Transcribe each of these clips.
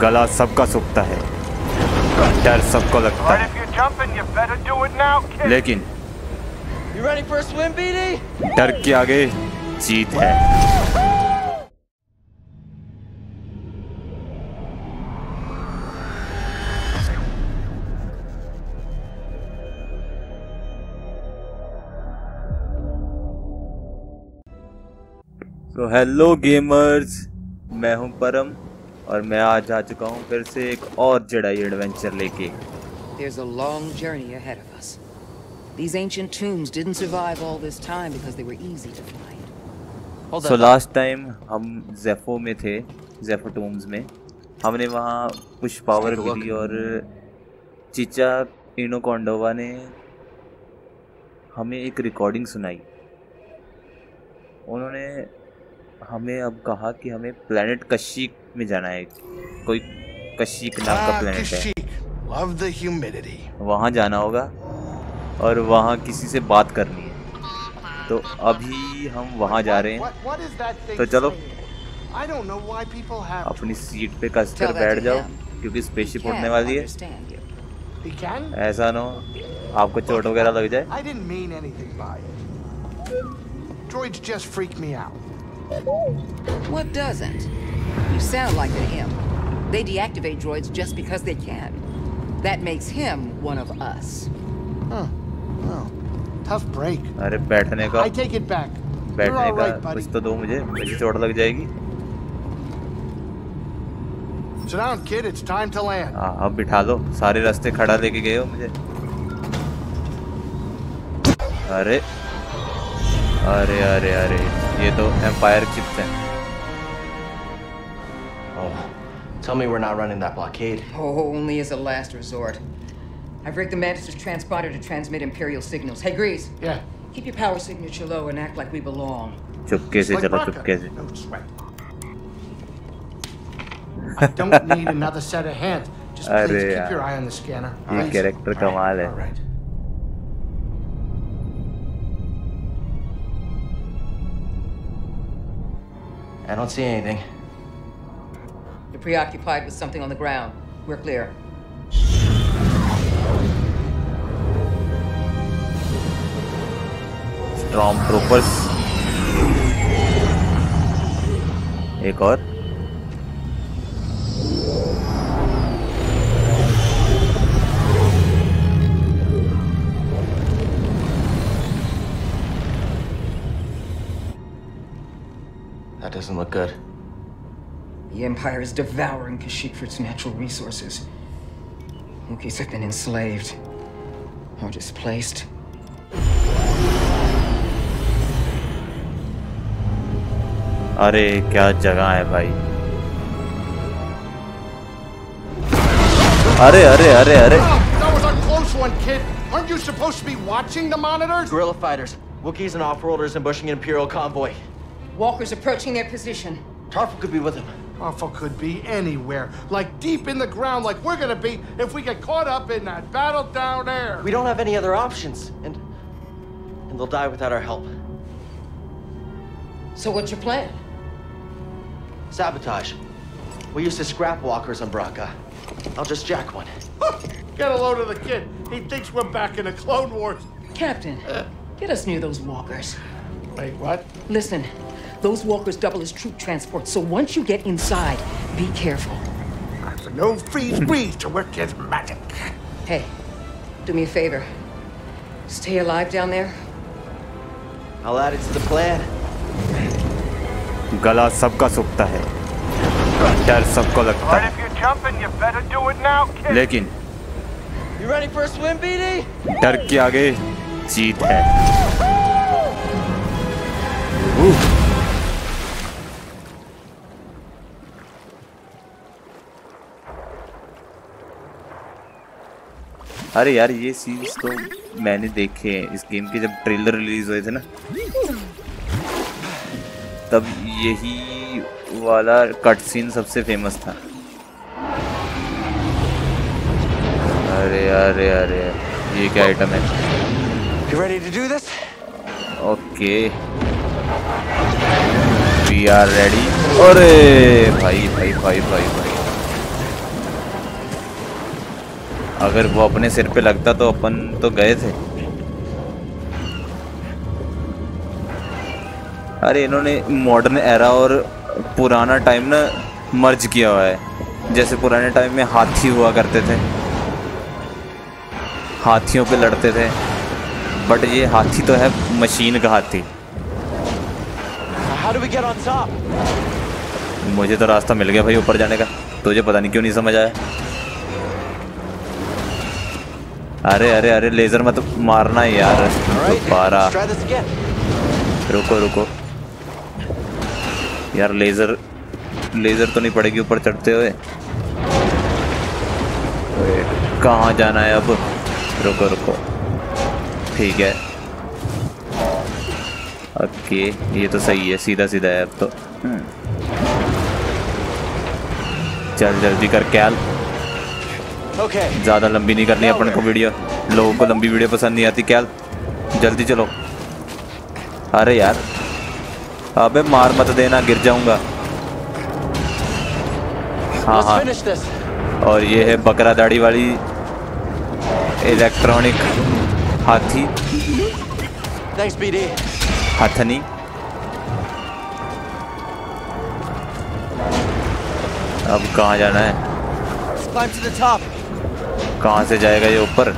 गला सबका सूखता है, डर सबको लगता है, लेकिन डर के आगे जीत है। तो हेलो गेमर्स, मैं हूं परम और मैं आज आ चुका हूं फिर से एक और जेडाई एडवेंचर लेके। There's a long journey ahead of us. These ancient tombs didn't survive all this time because they were easy to find. So last time हम ज़ेफो में थे, ज़ेफो टूम्स में। हमने वहाँ कुछ पावर मिली और चिचा इनोकोंडोवा ने हमें एक रिकॉर्डिंग सुनाई। उन्होंने हमें अब कहा कि हमें प्लेनेट कश्यीक में जाना है, कोई कश्यीक नाम का प्लेनेट है, वहाँ जाना होगा और वहाँ किसी से बात करनी है। तो अभी हम वहाँ जा रहे हैं, तो चलो अपनी सीट पे कसकर बैठ जाओ क्योंकि स्पेसशिप उड़ने वाली है। ऐसा ना हो आपको चोट वगैरह लग जाए। What doesn't? You sound like an imp. They deactivate droids just because they can. That makes him one of us. Huh. Well, tough break. अरे बैठने का, I take it back. बैठने का कुछ तो दो मुझे, मेरी चोट लग जाएगी। Sit down, kid. It's time to land. हाँ, अब बिठा दो। सारे रास्ते खड़ा लेके गए हो मुझे। अरे, अरे, अरे, अरे। ये तो एम्पायर चिप्स हैं। Oh, tell me we're not running that blockade. Oh, only as a last resort. I've rigged the Magister's transponder to transmit Imperial signals. Hey, Grease. Yeah. Keep your power signature low and act like we belong. चुपके से चलो, चुपके से। I don't need another set of hands. Just please keep your eye on the scanner. ये character कमाल है। I don't see anything. You're preoccupied with something on the ground. We're clear. Stormtroopers. एक और doesn't look good. The Empire is devouring Kashyyyk for its natural resources. Wookiees have been enslaved or displaced. अरे क्या जगह है भाई। अरे अरे अरे अरे। That was a close one, kid. Aren't you supposed to be watching the monitors? Guerrilla fighters, Wookiees and off-worlders ambushing an Imperial convoy. Walkers approaching their position. Tarfful could be with him. Tarfful could be anywhere, like deep in the ground, like we're gonna be if we get caught up in that battle down there. We don't have any other options, and they'll die without our help. So what's your plan? Sabotage. We used to scrap walkers on Bracca. I'll just jack one. Get a load of the kid. He thinks we're back in the Clone Wars. Captain, get us near those walkers. Wait, what? Listen. Those walkers double as troop transport, so once you get inside, be careful. There's no free breeze to work his magic. Hey, do me a favor. Stay alive down there. I'll add it to the plan. गला सबका सूखता है, डर सबको लगता है, लेकिन डर के आगे जीत है। अरे यार, ये सीन्स तो मैंने देखे हैं इस गेम के। जब ट्रेलर रिलीज हुए थे ना, तब यही वाला कट सीन सबसे फेमस था। अरे अरे अरे, ये क्या आइटम है? You ready to do this? Okay. We are ready. अरे भाई भाई भाई भाई भाई, अगर वो अपने सिर पे लगता तो अपन तो गए थे। अरे इन्होंने मॉडर्न एरा और पुराना टाइम ना मर्ज किया हुआ है। जैसे पुराने टाइम में हाथी हुआ करते थे, हाथियों पे लड़ते थे, बट ये हाथी तो है मशीन का हाथी। मुझे तो रास्ता मिल गया भाई ऊपर जाने का, तुझे पता नहीं क्यों नहीं समझ आया। अरे अरे अरे लेजर मत मारना है यार दोबारा। रुको रुको यार, लेजर लेजर तो नहीं पड़ेगी ऊपर चढ़ते हुए। कहाँ जाना है अब? रुको रुको ठीक है ओके, ये तो सही है, सीधा सीधा है अब तो। चल जल्दी कर कैल, ज़्यादा लंबी नहीं करनी अपन को वीडियो, लोगों को लंबी वीडियो पसंद नहीं आती। कैल जल्दी चलो। अरे यार अबे मार मत देना, गिर जाऊंगा। हाँ हाँ, और ये है बकरा दाढ़ी वाली इलेक्ट्रॉनिक हाथी हथनी। अब कहाँ जाना है? कहाँ से जाएगा ये ऊपर?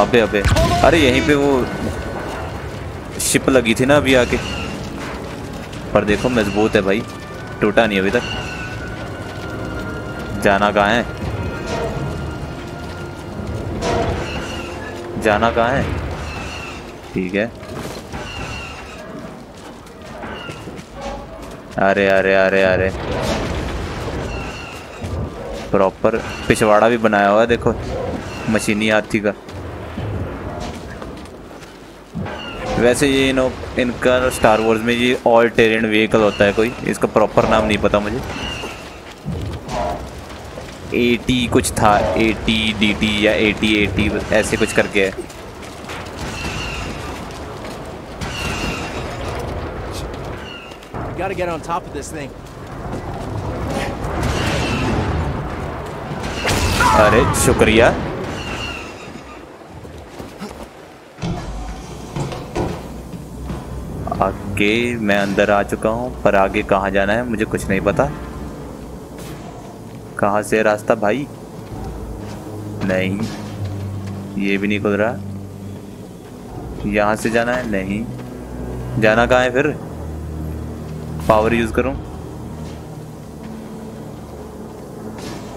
अबे अबे अरे यहीं पे वो शिप लगी थी ना अभी आके, पर देखो मजबूत है भाई, टूटा नहीं अभी तक। जाना कहाँ है? जाना कहाँ है? ठीक है। अरे अरे अरे अरे प्रॉपर पिछवाड़ा भी बनाया हुआ है देखो, मशीनी हाथी का। वैसे ये इनका स्टार वॉर्स में ये ऑल टेरेन व्हीकल होता है कोई, इसका प्रॉपर नाम नहीं पता मुझे। 80 कुछ था, 80 DT या 80 ऐसे कुछ करके है। Gotta get on top of this thing. अरे शुक्रिया। आगे मैं अंदर आ चुका हूँ, पर आगे कहाँ जाना है मुझे कुछ नहीं पता। कहाँ से रास्ता भाई? नहीं ये भी नहीं खुल रहा। यहाँ से जाना है? नहीं। जाना कहाँ है फिर? पावर यूज़ करूँ?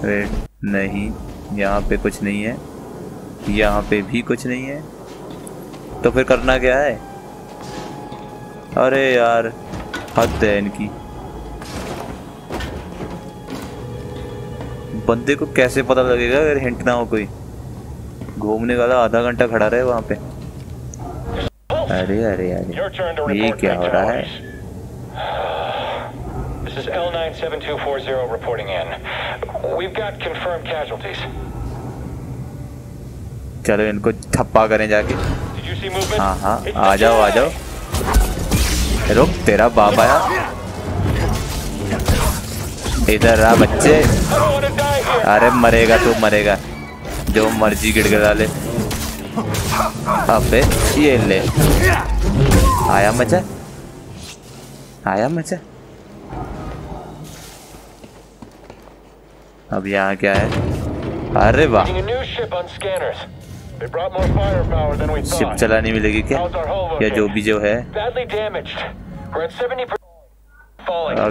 वेट नहीं, यहाँ पे कुछ नहीं है, यहाँ पे भी कुछ नहीं है, तो फिर करना क्या है? अरे यार हद है इनकी, बंदे को कैसे पता लगेगा अगर हिंट ना हो कोई? घूमने वाला आधा घंटा खड़ा रहे वहाँ पे। अरे अरे अरे ये क्या हो रहा है? This is L97240 reporting in. We've got confirmed casualties. चलो इनको थप्पा करें जाके। हाँ हाँ आ जाओ आ जाओ। रुक तेरा बाप आया। इधर आ बच्चे। अरे मरेगा तू मरेगा, जो मर्जी गिड़गिड़ा ले। अबे ये ले आया मचा, आया मचा। अब यहाँ क्या है? अरे वाह, शिप चलाने मिलेगी क्या? या जो भी जो है।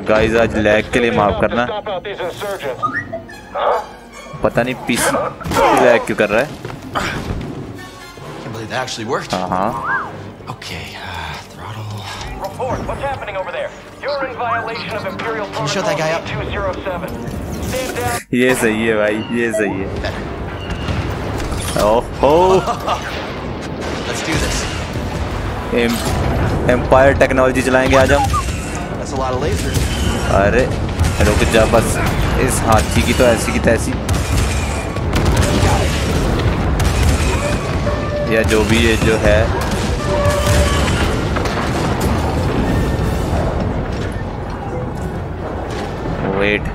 गाइस आज लैग के लिए माफ करना, पता नहीं पीसी लैग क्यों कर रहा है। हाँ हाँ ये सही है भाई, ये सही है। ओहो एम्पायर टेक्नोलॉजी चलाएंगे आज हम। अरे रुक जा बस, इस हाथी की तो ऐसी की तैसी, या जो भी ये जो है। वेट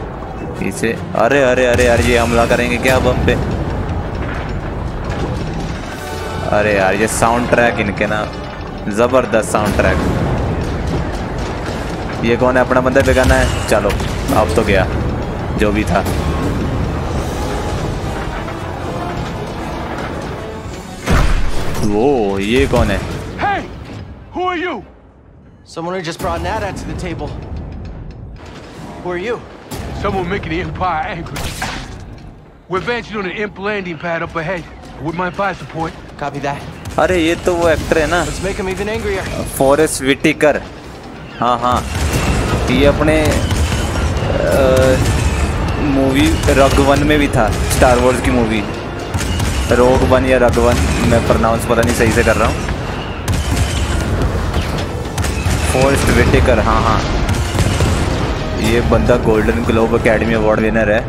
इसे, अरे अरे अरे यार ये हमला करेंगे क्या अब हम पे? अरे यार ये साउंड ट्रैक इनके ना ज़बरदस्त साउंड ट्रैक। ये कौन है? अपना बंदा बिगाना है। चलो अब तो गया जो भी था। वो ये कौन है? Hey, who are you? Someone just brought Nada to the table. Who are you? Someone making the Empire angry. We're advancing on an imp landing pad up ahead. With my fire support. Copy that. अरे ये तो वो actor है ना, Let's make him even angrier. Forest Whitaker. हाँ, ये अपने movie Rogue One में भी था, स्टार वॉर्स की मूवी रोग वन या रॉग वन, मैं प्रोनाउंस पता नहीं सही से कर रहा हूँ। फॉरेस्ट विटेकर, हाँ, ये बंदा golden globe academy award winner है।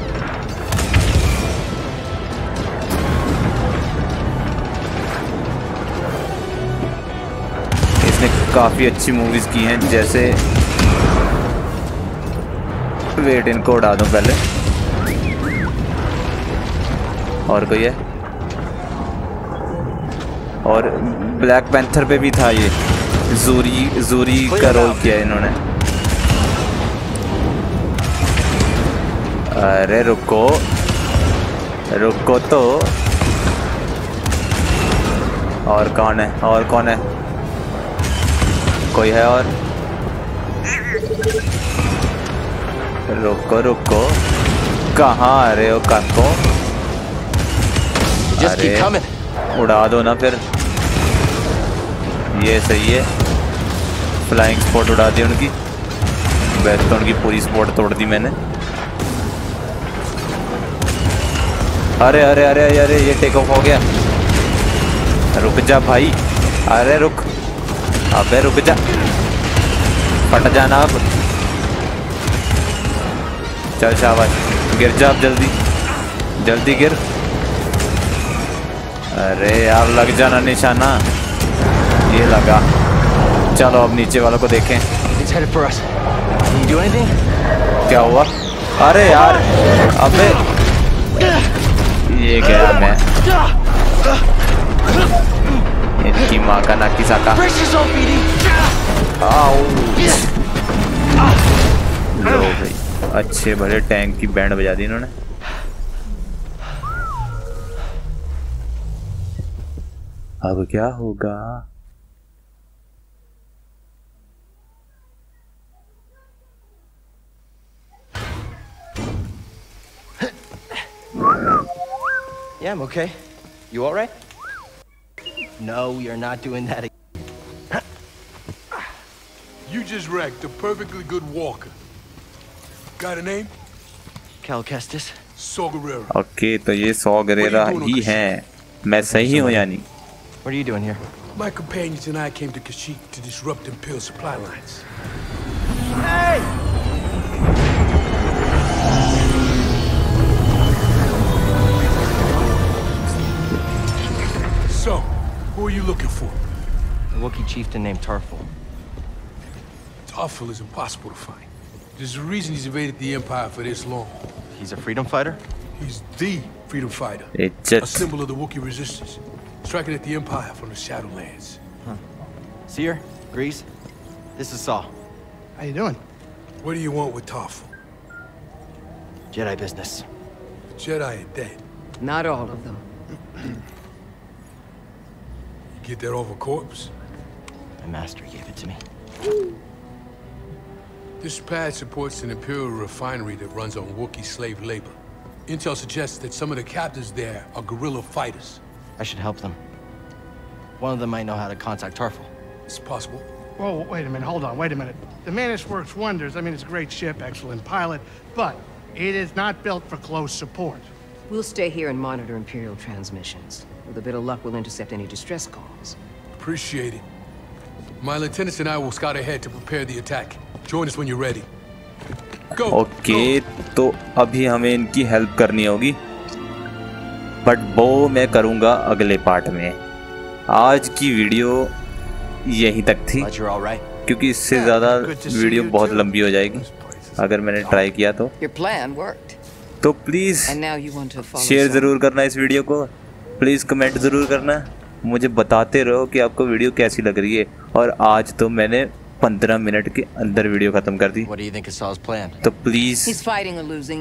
इसने काफ़ी अच्छी मूवीज की हैं, जैसे वेट इनको उड़ा दूँ पहले। और कोई है? और ब्लैक पैंथर पे भी था ये, जूरी का रोल किया इन्होंने। अरे रुको तो। और कौन है? कोई है और? रुको कहाँ आ रहे हो काको? अरे उड़ा दो ना फिर। ये सही है, फ्लाइंग स्पॉट उड़ा दी उनकी। वैसे तो उनकी पूरी स्पॉट तोड़ दी मैंने। अरे अरे अरे अरे ये टेक ऑफ हो गया। रुक जा भाई, अरे रुक, अबे रुक जा, फट जाना आप। चल शाबाश, गिर जा आप, जल्दी गिर। अरे यार लग जाना निशाना। ये लगा। चलो अब नीचे वालों को देखें। क्या हुआ? अरे यार अबे ये गया मैं। इनकी माँ का नाकी साका। आओ लो भाई, अच्छे भले टैंक की बैंड बजा दी इन्होंने। अब क्या होगा? Yeah, I'm okay. You all right? No, you're not doing that again. You just wrecked a perfectly good walker. Got a name? Cal Kestis. Sogarera. Okay, तो ये Sogarera ही हैं। मैं सही हूँ यानी? What are you doing here? My companions and I came to Kashyyyk to disrupt Imperial supply lines. Hey! So, who are you looking for? A Wookiee chieftain named Tarfful. Tarfful is impossible to find. There's a reason he's evaded the Empire for this long. He's a freedom fighter? He's the freedom fighter. A symbol of the Wookiee resistance. Striking at the Empire from the Shadowlands. Huh. Seer, Grease, this is Saul. How you doing? What do you want with Tarfful? Jedi business. The Jedi are dead. Not all of them. Get that off a corpse? My master gave it to me. This pad supports an Imperial refinery that runs on Wookiee slave labor. Intel suggests that some of the captives there are guerrilla fighters. I should help them. One of them might know how to contact Tarfful. It's possible. Whoa, wait a minute, hold on, wait a minute. The Manish works wonders. I mean, it's a great ship, excellent pilot, but it is not built for close support. We'll stay here and monitor Imperial transmissions. With a bit of luck, we'll intercept any distress calls. Appreciate it. My lieutenants and I will scout ahead to prepare the attack. Join us when you're ready. Go. Okay, तो अभी हमें इनकी help करनी होगी, but वो मैं करूँगा अगले पार्ट में। आज की वीडियो यहीं तक थी, क्योंकि इससे ज़्यादा वीडियो बहुत लंबी हो जाएगी अगर मैंने ट्राई किया तो। तो प्लीज़ शेयर ज़रूर करना इस वीडियो को, प्लीज़ कमेंट ज़रूर करना, मुझे बताते रहो कि आपको वीडियो कैसी लग रही है। और आज तो मैंने 15 मिनट के अंदर वीडियो खत्म कर दी। तो प्लीज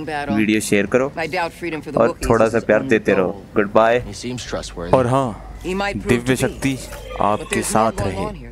वीडियो शेयर करो और थोड़ा सा प्यार देते रहो। Good bye. और हाँ, दिव्य शक्ति आपके साथ रहे।